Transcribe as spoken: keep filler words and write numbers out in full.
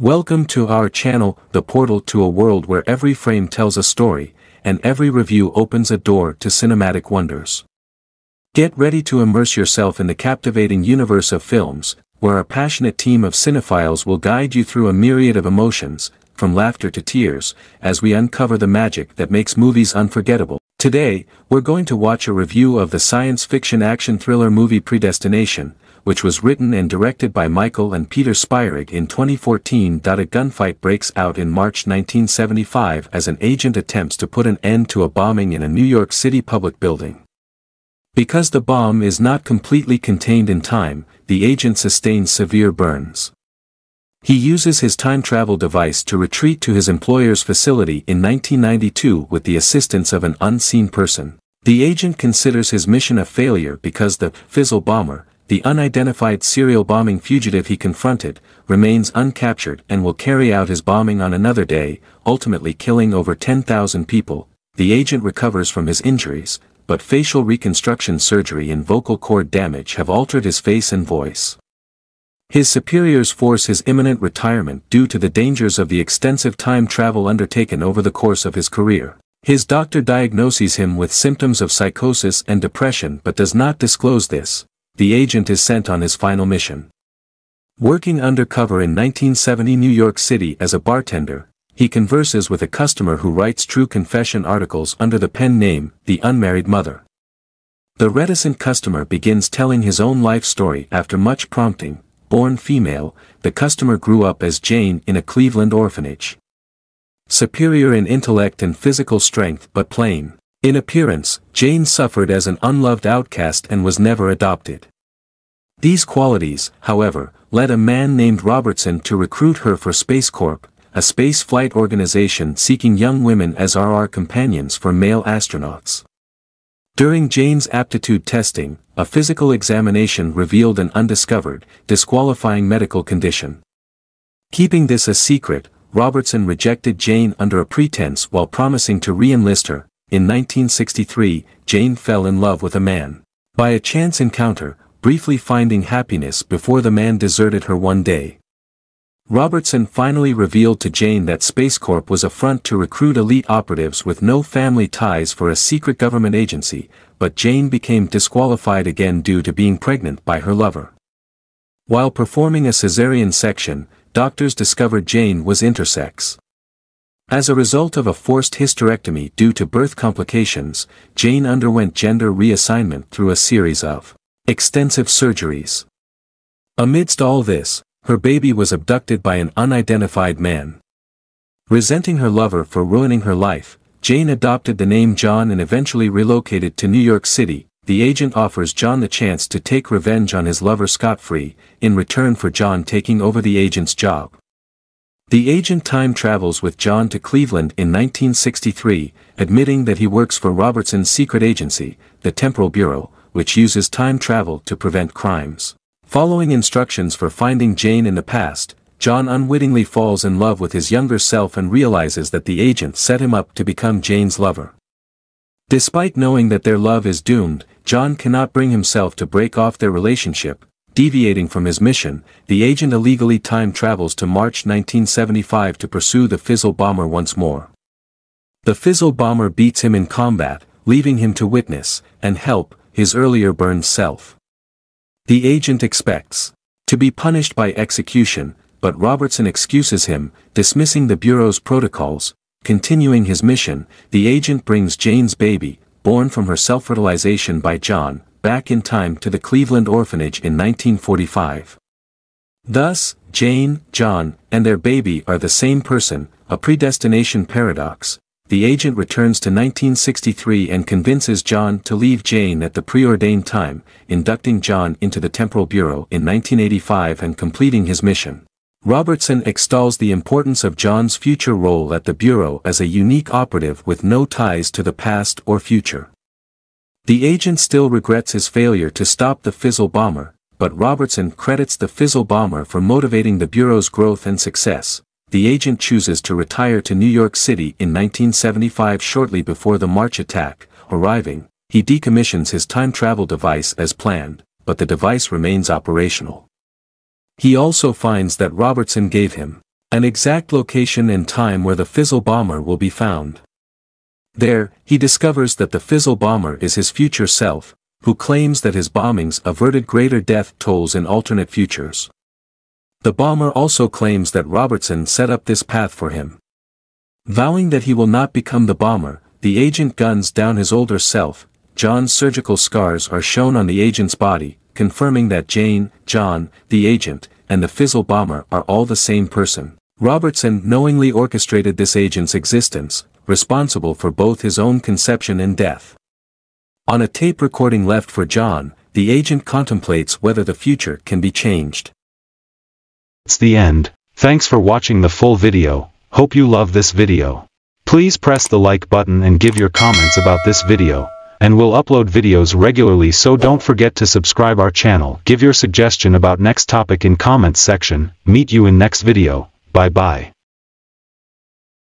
Welcome to our channel, the portal to a world where every frame tells a story, and every review opens a door to cinematic wonders. Get ready to immerse yourself in the captivating universe of films, where a passionate team of cinephiles will guide you through a myriad of emotions, from laughter to tears, as we uncover the magic that makes movies unforgettable. Today, we're going to watch a review of the science fiction action thriller movie Predestination, which was written and directed by Michael and Peter Spierig in twenty fourteen. A gunfight breaks out in March nineteen seventy-five as an agent attempts to put an end to a bombing in a New York City public building. Because the bomb is not completely contained in time, the agent sustains severe burns. He uses his time travel device to retreat to his employer's facility in nineteen ninety-two with the assistance of an unseen person. The agent considers his mission a failure because the Fizzle Bomber, the unidentified serial bombing fugitive he confronted, remains uncaptured and will carry out his bombing on another day, ultimately killing over ten thousand people. The agent recovers from his injuries, but facial reconstruction surgery and vocal cord damage have altered his face and voice. His superiors force his imminent retirement due to the dangers of the extensive time travel undertaken over the course of his career. His doctor diagnoses him with symptoms of psychosis and depression but does not disclose this. The agent is sent on his final mission. Working undercover in nineteen seventy New York City as a bartender, he converses with a customer who writes true confession articles under the pen name, The Unmarried Mother. The reticent customer begins telling his own life story after much prompting. Born female, the customer grew up as Jane in a Cleveland orphanage. Superior in intellect and physical strength but plain. In appearance, Jane suffered as an unloved outcast and was never adopted. These qualities, however, led a man named Robertson to recruit her for SpaceCorp, a space flight organization seeking young women as R R companions for male astronauts. During Jane's aptitude testing, a physical examination revealed an undiscovered, disqualifying medical condition. Keeping this a secret, Robertson rejected Jane under a pretense while promising to re-enlist her. In nineteen sixty-three, Jane fell in love with a man. By a chance encounter, briefly finding happiness before the man deserted her one day. Robertson finally revealed to Jane that SpaceCorp was a front to recruit elite operatives with no family ties for a secret government agency, but Jane became disqualified again due to being pregnant by her lover. While performing a cesarean section, doctors discovered Jane was intersex. As a result of a forced hysterectomy due to birth complications, Jane underwent gender reassignment through a series of extensive surgeries. Amidst all this, her baby was abducted by an unidentified man. Resenting her lover for ruining her life, Jane adopted the name John and eventually relocated to New York City. The agent offers John the chance to take revenge on his lover scot-free, in return for John taking over the agent's job. The agent time travels with John to Cleveland in nineteen sixty-three, admitting that he works for Robertson's secret agency, the Temporal Bureau, which uses time travel to prevent crimes. Following instructions for finding Jane in the past, John unwittingly falls in love with his younger self and realizes that the agent set him up to become Jane's lover. Despite knowing that their love is doomed, John cannot bring himself to break off their relationship. Deviating from his mission, the agent illegally time travels to March nineteen seventy-five to pursue the Fizzle Bomber once more. The Fizzle Bomber beats him in combat, leaving him to witness, and help, his earlier burned self. The agent expects to be punished by execution, but Robertson excuses him, dismissing the Bureau's protocols. Continuing his mission, the agent brings Jane's baby, born from her self-fertilization by John, back in time to the Cleveland orphanage in nineteen forty-five. Thus, Jane, John, and their baby are the same person, a predestination paradox. The agent returns to nineteen sixty-three and convinces John to leave Jane at the preordained time, inducting John into the Temporal Bureau in nineteen eighty-five and completing his mission. Robertson extols the importance of John's future role at the Bureau as a unique operative with no ties to the past or future. The agent still regrets his failure to stop the Fizzle Bomber, but Robertson credits the Fizzle Bomber for motivating the Bureau's growth and success. The agent chooses to retire to New York City in nineteen seventy-five shortly before the March attack. Arriving, he decommissions his time travel device as planned, but the device remains operational. He also finds that Robertson gave him an exact location and time where the Fizzle Bomber will be found. There, he discovers that the Fizzle Bomber is his future self, who claims that his bombings averted greater death tolls in alternate futures. The bomber also claims that Robertson set up this path for him. Vowing that he will not become the bomber, the agent guns down his older self. John's surgical scars are shown on the agent's body, confirming that Jane, John, the agent, and the Fizzle Bomber are all the same person. Robertson knowingly orchestrated this agent's existence, responsible for both his own conception and death. On a tape recording left for John, the agent contemplates whether the future can be changed. It's the end. Thanks for watching the full video. Hope you love this video. Please press the like button and give your comments about this video. And we'll upload videos regularly, so don't forget to subscribe our channel. Give your suggestion about next topic in comments section. Meet you in next video. Bye bye.